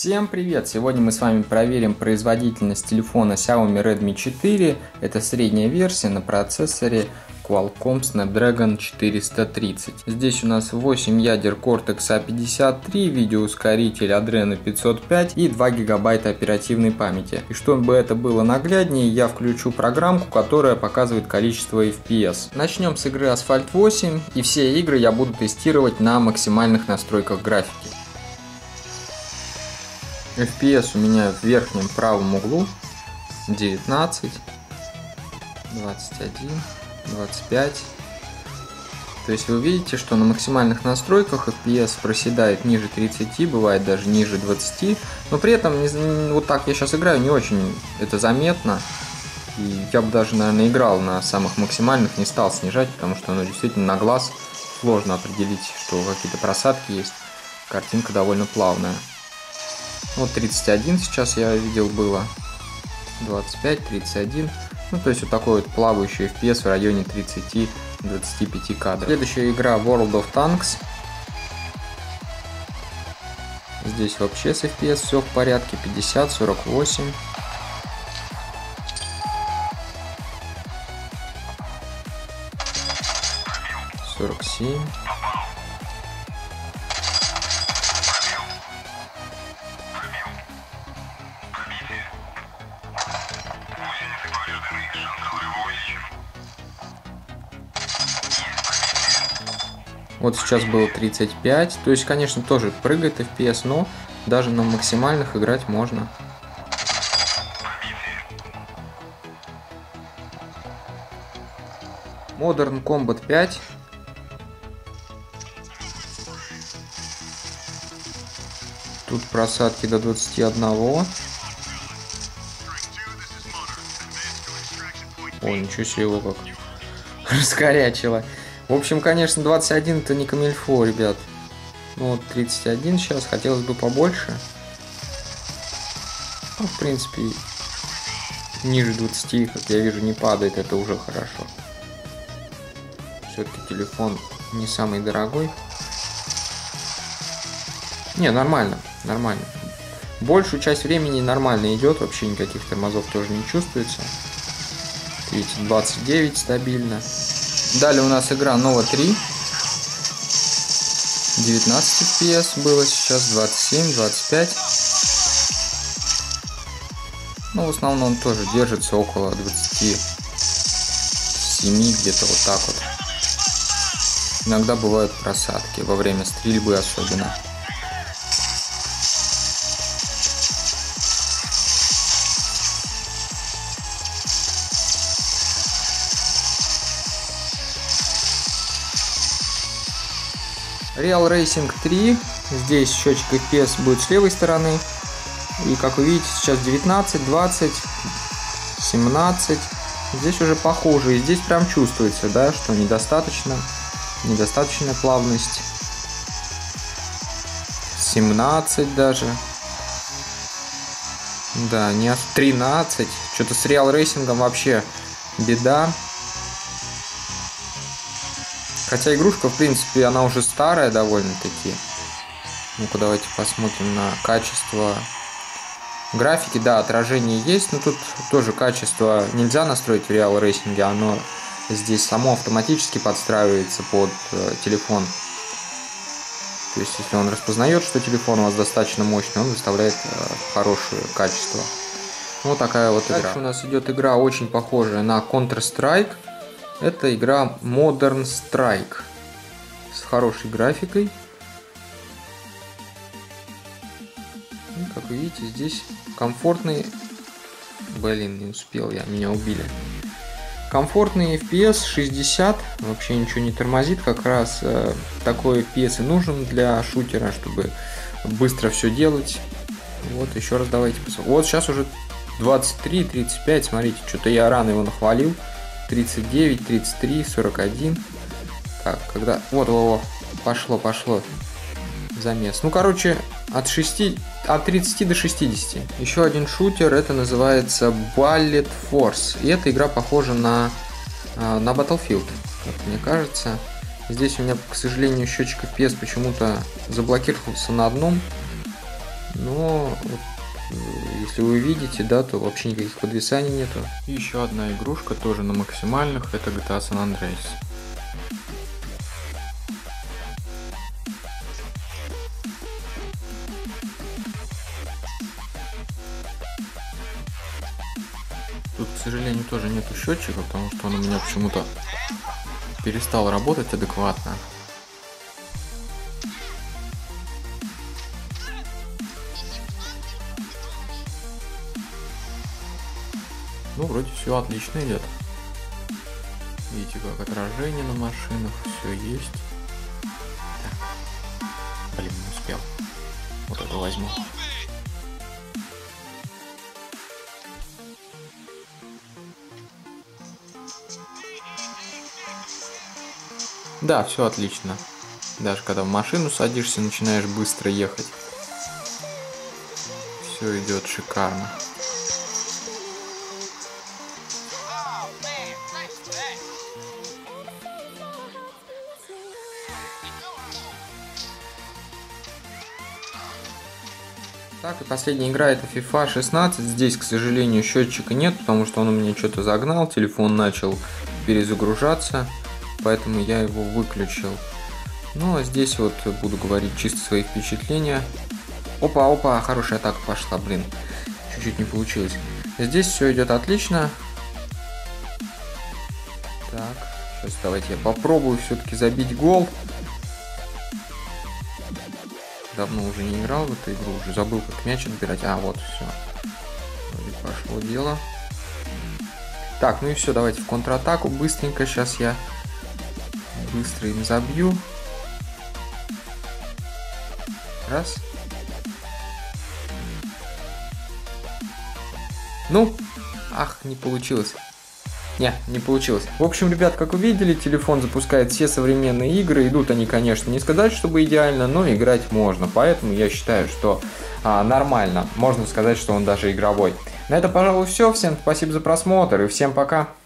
Всем привет! Сегодня мы с вами проверим производительность телефона Xiaomi Redmi 4. Это средняя версия на процессоре Qualcomm Snapdragon 430. Здесь у нас 8 ядер Cortex-A53, видеоускоритель Adreno 505 и 2 гигабайта оперативной памяти. И чтобы это было нагляднее, я включу программку, которая показывает количество FPS. Начнем с игры Asphalt 8, и все игры я буду тестировать на максимальных настройках графики. FPS у меня в верхнем правом углу 19, 21, 25. То есть вы видите, что на максимальных настройках FPS проседает ниже 30, бывает даже ниже 20. Но при этом, вот так я сейчас играю, не очень это заметно. И я бы даже, наверное, играл на самых максимальных, не стал снижать, потому что оно действительно на глаз сложно определить, что какие-то просадки есть. Картинка довольно плавная. Вот 31 сейчас я видел было, 25, 31, ну то есть вот такой вот плавающий FPS в районе 30-25 кадров. Следующая игра World of Tanks. Здесь вообще с FPS все в порядке, 50, 48. Вот сейчас было 35, то есть, конечно, тоже прыгает FPS, но даже на максимальных играть можно. Modern Combat 5. Тут просадки до 21. Ой, ничего себе, его как раскорячило. В общем, конечно, 21 это не камильфо, ребят. Ну вот 31 сейчас, хотелось бы побольше. Ну, в принципе, ниже 20, как я вижу, не падает, это уже хорошо. Все-таки телефон не самый дорогой. Не, нормально, нормально. Большую часть времени нормально идет, вообще никаких тормозов тоже не чувствуется. Видите, 29 стабильно. Далее у нас игра Нова 3. 19 FPS было сейчас, 27, 25. Ну, в основном он тоже держится около 27, где-то вот так вот. Иногда бывают просадки, во время стрельбы особенно. Real Racing 3, здесь счетчик FPS будет с левой стороны, и как вы видите, сейчас 19, 20, 17, здесь уже похуже, и здесь прям чувствуется, да, что недостаточная плавность, 17 даже, да, не 13, что-то с Real Racing вообще беда. Хотя игрушка, в принципе, она уже старая довольно-таки. Ну-ка, давайте посмотрим на качество графики. Да, отражение есть, но тут тоже качество нельзя настроить в Real Racing. Оно здесь само автоматически подстраивается под телефон. То есть, если он распознает, что телефон у вас достаточно мощный, он выставляет хорошее качество. Вот такая вот игра. Дальше у нас идет игра, очень похожая на Counter-Strike. Это игра Modern Strike с хорошей графикой. И, как вы видите, здесь комфортный... Блин, не успел я, меня убили. Комфортный FPS 60, вообще ничего не тормозит. Как раз такой FPS и нужен для шутера, чтобы быстро все делать. Вот, еще раз давайте посмотрим. Вот сейчас уже 23, 35, смотрите, что-то я рано его нахвалил. 39, 33, 41. Так, когда... Вот, пошло. Замес. Ну, короче, от 30 до 60. Еще один шутер, это называется Bullet Force. И эта игра похожа на Battlefield, как мне кажется. Здесь у меня, к сожалению, счетчик FPS почему-то заблокировался на одном. но если вы видите, да, то вообще никаких подвисаний нету. И еще одна игрушка тоже на максимальных, это GTA San Andreas. Тут, к сожалению, тоже нету счетчика, потому что он у меня почему-то перестал работать адекватно. Ну, вроде все отлично идет. Видите, как отражение на машинах, все есть. Так. Блин, не успел. Вот это возьму. Да, все отлично. Даже когда в машину садишься, начинаешь быстро ехать. Все идет шикарно. Так, и последняя игра — это FIFA 16. Здесь, к сожалению, счетчика нет, потому что он у меня что-то загнал, телефон начал перезагружаться, поэтому я его выключил. Ну, а здесь вот буду говорить чисто свои впечатления. Опа-опа, хорошая атака пошла, блин. Чуть-чуть не получилось. Здесь все идет отлично. Так, сейчас давайте я попробую все-таки забить гол. Давно уже не играл в эту игру, уже забыл, как мяч отбирать. А, вот, все. Вроде пошло дело. Так, ну и все, давайте в контратаку быстренько. Сейчас я быстро им забью. Раз. Ну, ах, не получилось. Не, не получилось. В общем, ребят, как вы видели, телефон запускает все современные игры. Идут они, конечно, не сказать, чтобы идеально, но играть можно. Поэтому я считаю, что нормально. Можно сказать, что он даже игровой. На этом, пожалуй, все. Всем спасибо за просмотр и всем пока.